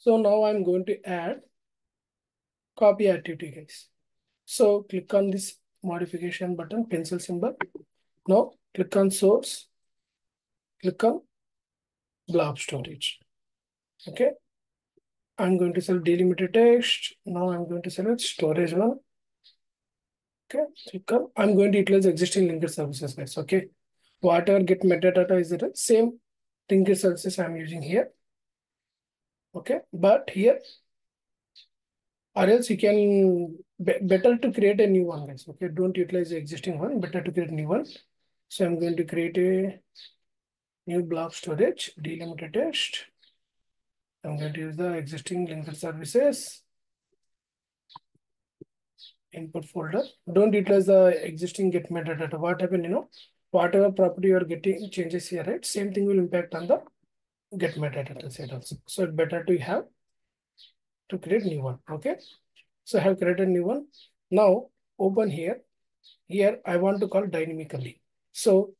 So now I'm going to add copy activity, guys. So click on this modification button, pencil symbol. Now click on source, click on blob storage. Okay. I'm going to select delimited text. Now I'm going to select storage one. Okay. Click on, I'm going to utilize existing linked services, guys. Okay. Whatever get metadata is the same linked services I'm using here. Okay. But here, or else you can better to create a new one, guys. Okay. Don't utilize the existing one, better to create new ones. So I'm going to create a new blob storage, delimited text. I'm going to use the existing linked services input folder. Don't utilize the existing get metadata. What happened, you know, whatever property you're getting changes here, right? Same thing will impact on the get metadata set also. So it's better to have to create new one. Okay. So I have created new one. Now open here. Here I want to call dynamically. So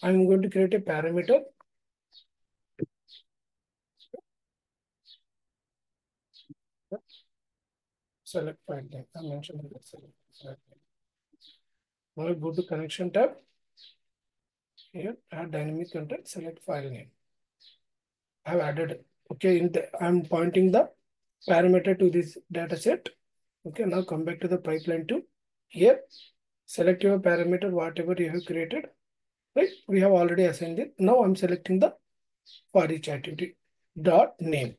I'm going to create a parameter. Select file name. I mentioned that. Now we go to connection tab. Here, add dynamic content, select file name. I have added. Okay, I'm pointing the parameter to this data set. Okay, now come back to the pipeline tool. Here, select your parameter, whatever you have created. Right, we have already assigned it. Now I'm selecting the for each activity dot name.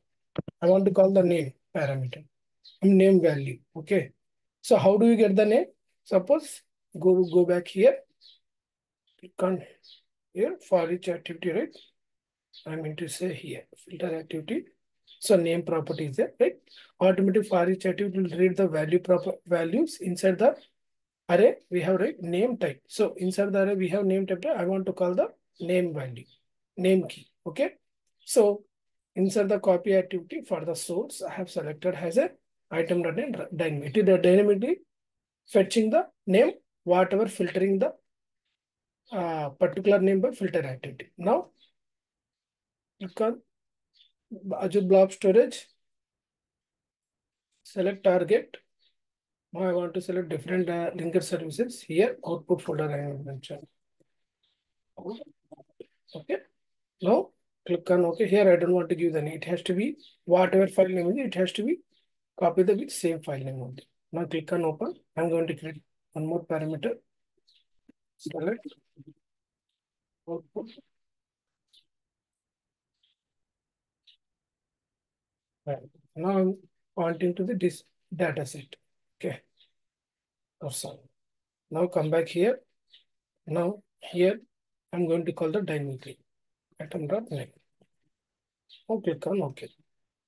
I want to call the name parameter. Name value. Okay. So how do you get the name? Suppose go back here. Click on here for each activity, right? I'm going to say here filter activity. So name property is there, right? Automatic for each activity will read the value values inside the array. We have right name type. So inside the array we have name type. I want to call the name value, name key. Okay. So insert the copy activity for the source. I have selected as a item dynamically. The dynamically fetching the name, whatever filtering the particular name by filter activity. Now click on Azure Blob Storage. Select target. Now I want to select different linked services. Here output folder I have mentioned. Okay. Now click on OK. Here I don't want to give the name. It has to be whatever file name is. It has to be copy the with same file name only. Now click on open. I'm going to create one more parameter. Select output. Right. Now I'm pointing to this data set. Okay. Awesome. Now come back here. Now here I'm going to call the dynamically item.name. Now click on OK.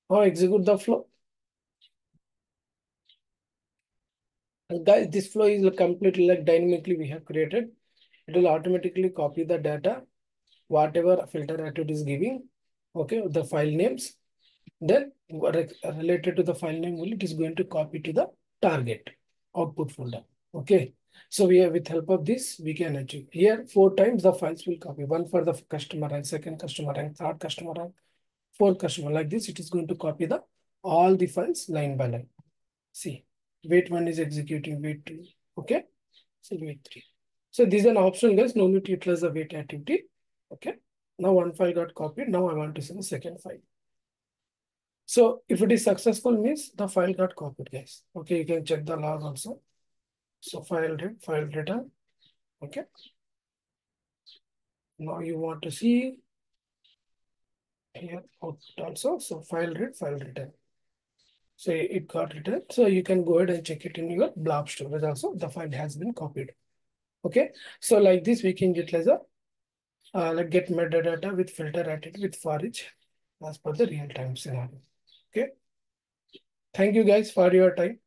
Now execute the flow. And guys, this flow is completely like dynamically we have created. It will automatically copy the data, whatever filter activity is giving, okay, the file names. Then related to the file name, it is going to copy to the target output folder. Okay. So we have, with help of this, we can achieve here 4 times the files will copy. 1 for the customer rank, 2nd customer rank, 3rd customer rank, 4th customer. Like this, it is going to copy the all the files line by line. See, wait 1 is executing, wait 2. Okay. So wait 3. So these are optional, guys. No need to utilize the wait activity. Okay. Now 1 file got copied. Now I want to send the 2nd file. So if it is successful, means the file got copied, guys. Okay, you can check the log also. So file return, okay. Now you want to see here output also. So file return. So it got returned. So you can go ahead and check it in your blob storage also. The file has been copied. Okay. So like this, we can utilize a like get metadata with filter activity with for each as per the real time scenario. Okay. Thank you guys for your time.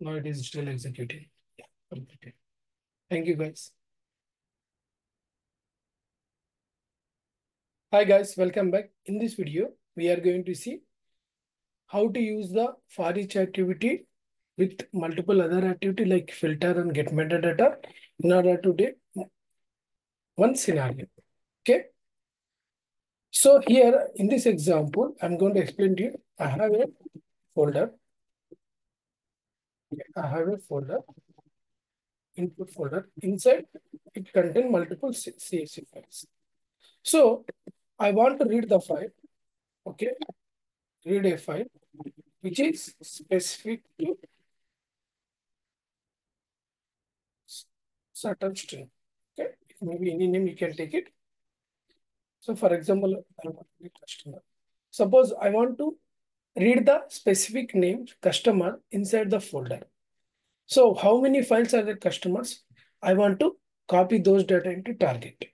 No, it is still executing. Yeah, completed. Thank you, guys. Hi, guys. Welcome back. In this video, we are going to see how to use the for each activity with multiple other activity like filter and get metadata in order to do one scenario. Okay. So here in this example, I'm going to explain to you. I have a folder. I have a folder, input folder. Inside it contains multiple CSV files. So I want to read the file. Okay. Read a file which is specific to certain string. Okay. Maybe any name you can take it. So for example, I want to read customer. Suppose I want to read the specific name customer inside the folder. So how many files are there customers? I want to copy those data into target.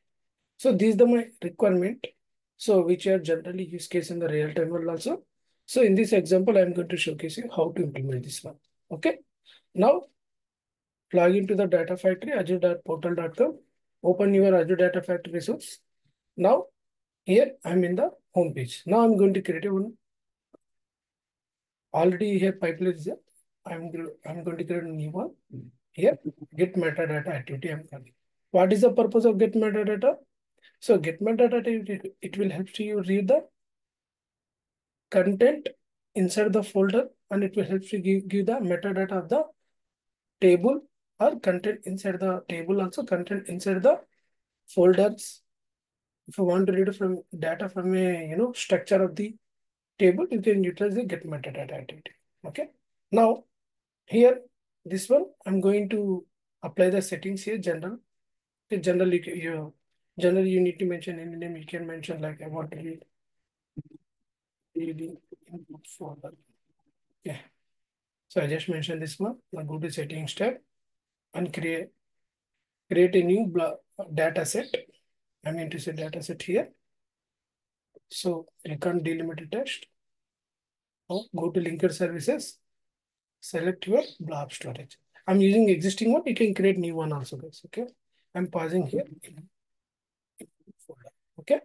So this is my requirement. So which are generally used case in the real time world also. So in this example, I'm going to showcase you how to implement this one. Okay. Now log into the data factory, azure.portal.com. Open your Azure Data Factory resource. Now here I'm in the home page. Now I'm going to create one. Already here pipeline is there. I'm going to create a new one. Here, get metadata activity I'm calling. What is the purpose of get metadata? So get metadata, it will help you read the content inside the folder, and it will help you give the metadata of the table or content inside the table, also content inside the folders. If you want to read from data from a structure of the table, you can utilize the get metadata activity. Okay. Now here, this one, I'm going to apply the settings here. General. Okay, generally you need to mention any name. You can mention like I want to read input folder. Yeah. So I just mentioned this one. Now go to settings tab and create a new data set. I'm going to say data set here. So click on delimited text. Oh, go to linker services. Select your blob storage. I'm using existing one. You can create new one also, guys. Okay. I'm pausing here. Input folder. Okay.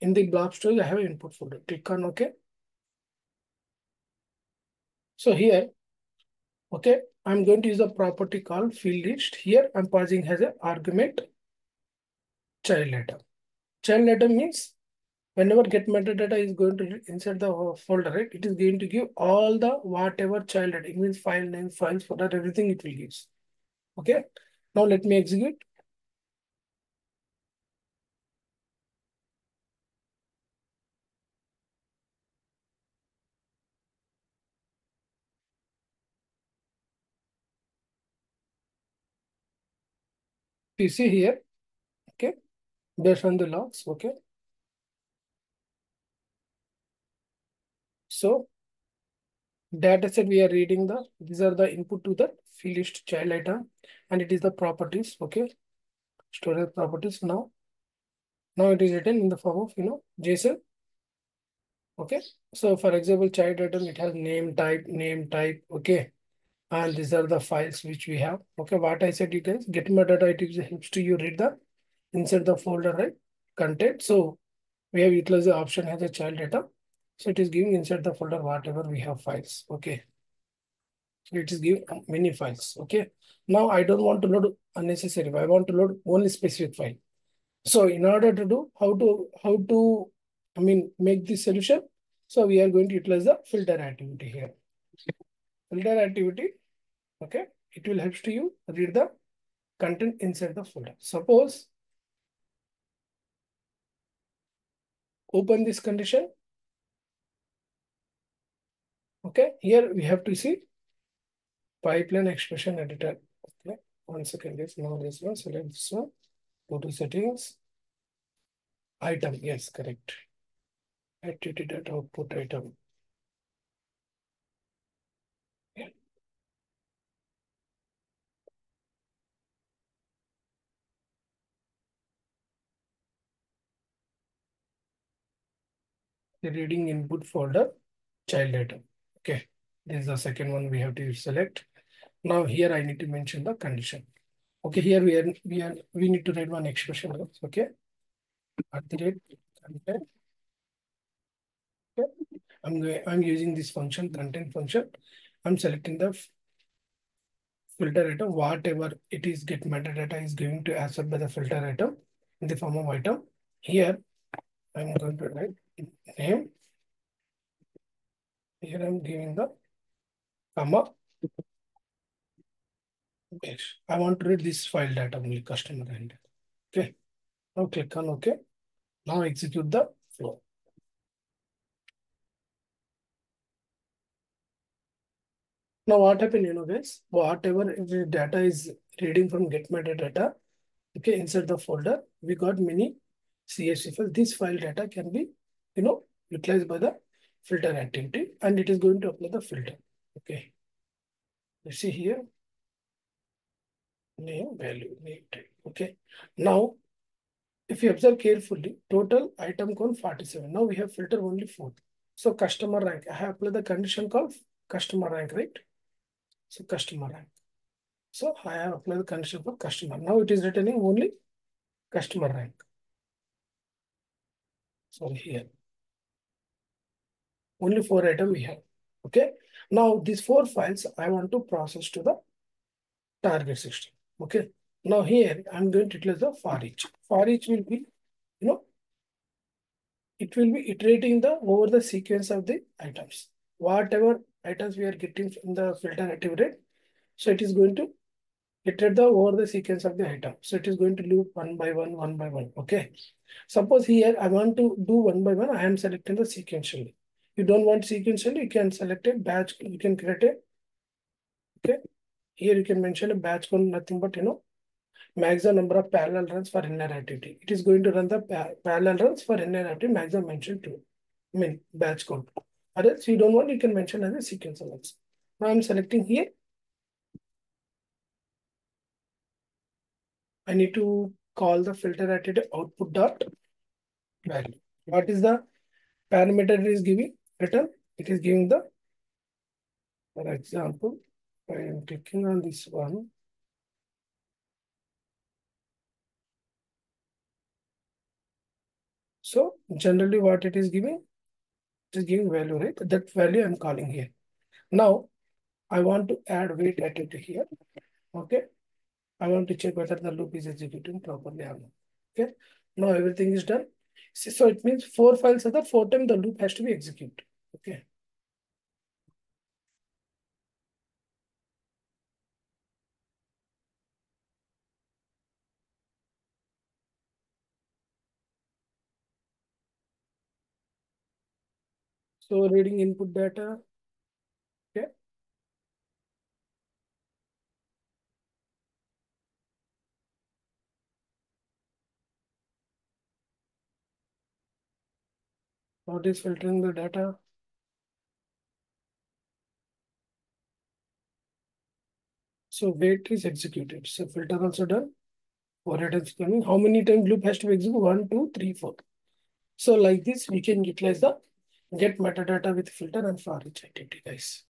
In the blob storage, I have an input folder. Click on OK. So here, okay, I'm going to use a property called field list. Here I'm pausing as an argument. Child data. Child data means whenever get metadata is going to insert the folder, right? It is going to give all the whatever child data. It means file name, files, folder, everything it will give. Okay. Now let me execute. You see here. Okay. Based on the logs, okay. So data set we are reading these are the input to the field list child item, and it is the properties, okay. Storage properties now it is written in the form of JSON. Okay. So for example, child item, it has name type, okay. And these are the files which we have. Okay, what I said you guys, get metadata, it helps to you read the inside the folder, right? Content. So we have utilized the option as a child data. So it is giving inside the folder whatever we have files. Okay. So it is giving many files. Okay. Now I don't want to load unnecessary. I want to load only specific file. So in order to do make this solution. So we are going to utilize the filter activity here. Filter activity. Okay. It will help to you read the content inside the folder. Suppose open this condition. Okay, here we have to see pipeline expression editor. Okay, one second. Yes, now this one, select this one, go to settings, item. Yes, correct. Activity data output item. Yeah. The reading input folder, child item. Okay, this is the second one we have to select. Now here I need to mention the condition. Okay, here we need to write one expression. Okay, at the rate content. Okay, I'm using this function, content function. I'm selecting the filter item, whatever it is get metadata is going to answer by the filter item in the form of item. Here I'm going to write name. Here I'm giving the comma. I want to read this file data only, customer end. Okay. Now click on OK. Now execute the flow. Now what happened, you know guys, whatever the data is reading from get metadata, okay, inside the folder, we got many CSV files. This file data can be, you know, utilized by the filter activity and it is going to apply the filter. Okay. Let's see here. Name, value, name type. Okay. Now, if you observe carefully, total item count 47. Now we have filter only 4. So customer rank, I have applied the condition called customer rank, right? So customer rank. So I have applied the condition for customer. Now it is returning only customer rank. So here, only 4 items we have. Okay. Now these 4 files I want to process to the target system. Okay. Now here I'm going to utilize the for each. For each will be, you know, it will be iterating the over the sequence of the items. Whatever items we are getting from the filter activity, so it is going to iterate the over the sequence of the item. So it is going to loop one by one. Okay. Suppose here I want to do one by one. I am selecting the sequentially. You don't want sequentially, you can select a batch. You can create a, okay. Here you can mention a batch code, nothing but, you know, maximum number of parallel runs for inner activity. It is going to run the parallel runs for inner activity, maximum mentioned to, I mean, batch code. Or else you don't want, you can mention as a sequence also. Now I'm selecting here. I need to call the filter activity output dot value. What is the parameter it is giving? Return. It is giving the, for example, I am clicking on this one. So generally what it is giving value, right? That value I'm calling here. Now I want to add weight activity here. Okay. I want to check whether the loop is executing properly or not. Okay. Now everything is done. See, so it means 4 files are the 4 times the loop has to be executed. Okay. So reading input data, okay. What is filtering the data? So wait is executed. So filter also done. What it is coming? How many times loop has to be executed? 1, 2, 3, 4. So like this, we can utilize the get metadata with filter and for each activity, guys.